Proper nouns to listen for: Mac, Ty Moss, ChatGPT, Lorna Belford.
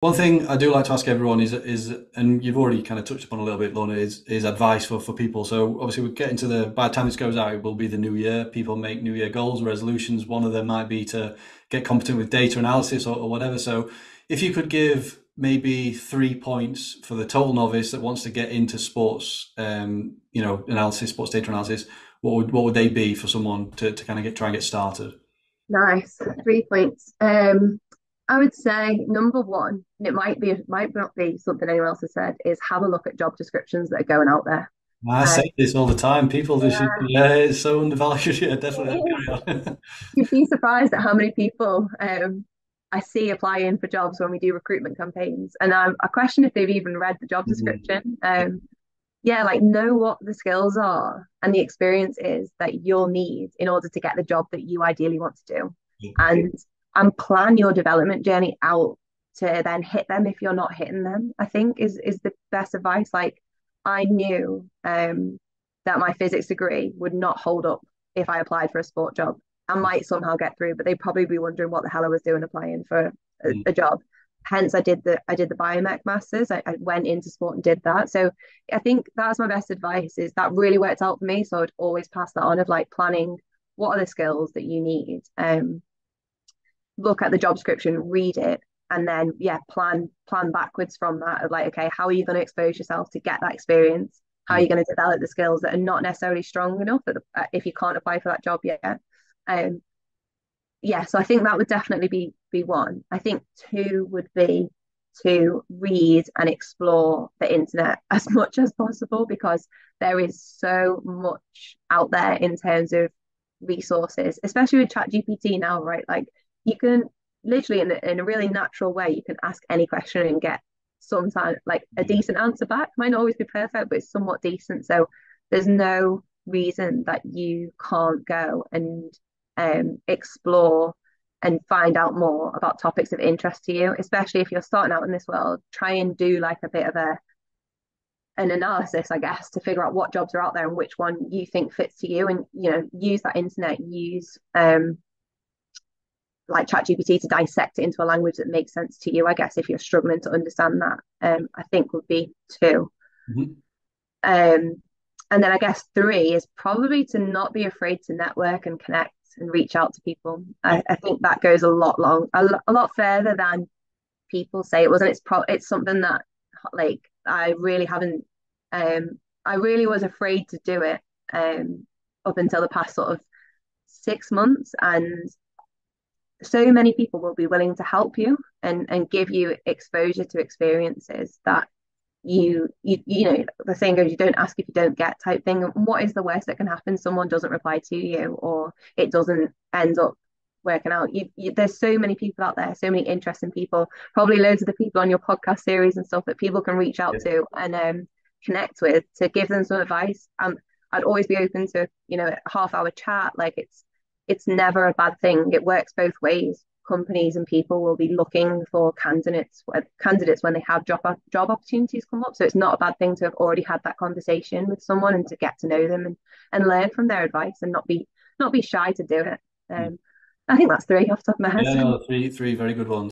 One thing I do like to ask everyone is, and you've already kind of touched upon a little bit, Lorna, is advice for people. So obviously we're getting to the, by the time this goes out, it will be the new year. People make new year goals, resolutions. One of them might be to get competent with data analysis or whatever. So if you could give maybe 3 points for the total novice that wants to get into sports, you know, analysis, sports data analysis, what would they be for someone to kind of try and get started? Nice. 3 points. I would say number one, and it might not be something anyone else has said, is have a look at job descriptions that are going out there. I say this all the time. People just, yeah, it's so undervalued. Yeah, definitely. You'd be surprised at how many people I see applying for jobs when we do recruitment campaigns, and I question if they've even read the job description. Yeah, like know what the skills are and the experience is that you'll need in order to get the job that you ideally want to do, and plan your development journey out to then hit them if you're not hitting them, I think is the best advice. Like I knew that my physics degree would not hold up if I applied for a sport job. I might somehow get through, but they'd probably be wondering what the hell I was doing applying for a job. Hence, I did the biomech masters. I went into sport and did that. So I think that's my best advice, is that really worked out for me. So I would always pass that on, of like planning what are the skills that you need. Look at the job description, read it, and then plan backwards from that, of like, okay, how are you going to expose yourself to get that experience? How are you going to develop the skills that are not necessarily strong enough if you can't apply for that job yet? Yeah, so I think that would definitely be one. I think two would be to read and explore the internet as much as possible, because there is so much out there in terms of resources, especially with ChatGPT now, right? Like you can literally in a really natural way, you can ask any question and get sometimes like a decent answer back. Might not always be perfect, but it's somewhat decent. So there's no reason that you can't go and explore and find out more about topics of interest to you, especially if you're starting out in this world. Try and do like a bit of an analysis, I guess, to figure out what jobs are out there and which one you think fits to you, and you know, use that internet, use like ChatGPT to dissect it into a language that makes sense to you, I guess, if you're struggling to understand that. I think would be two. And then I guess three is probably to not be afraid to network and connect and reach out to people. I think that goes a lot further than people say it wasn't. It's something that like I really haven't. I really was afraid to do it up until the past sort of 6 months, and so many people will be willing to help you and give you exposure to experiences that you know, the saying goes, you don't ask if you don't get, type thing. And what is the worst that can happen? Someone doesn't reply to you, or it doesn't end up working out. There's so many people out there, so many interesting people, probably loads of the people on your podcast series and stuff that people can reach out to and connect with to give them some advice. I'd always be open to, you know, a half-hour chat. Like it's never a bad thing. It works both ways. Companies and people will be looking for candidates when they have job opportunities come up. So it's not a bad thing to have already had that conversation with someone and to get to know them and learn from their advice and not be shy to do it. I think that's three off the top of my head. Yeah, no, three very good ones.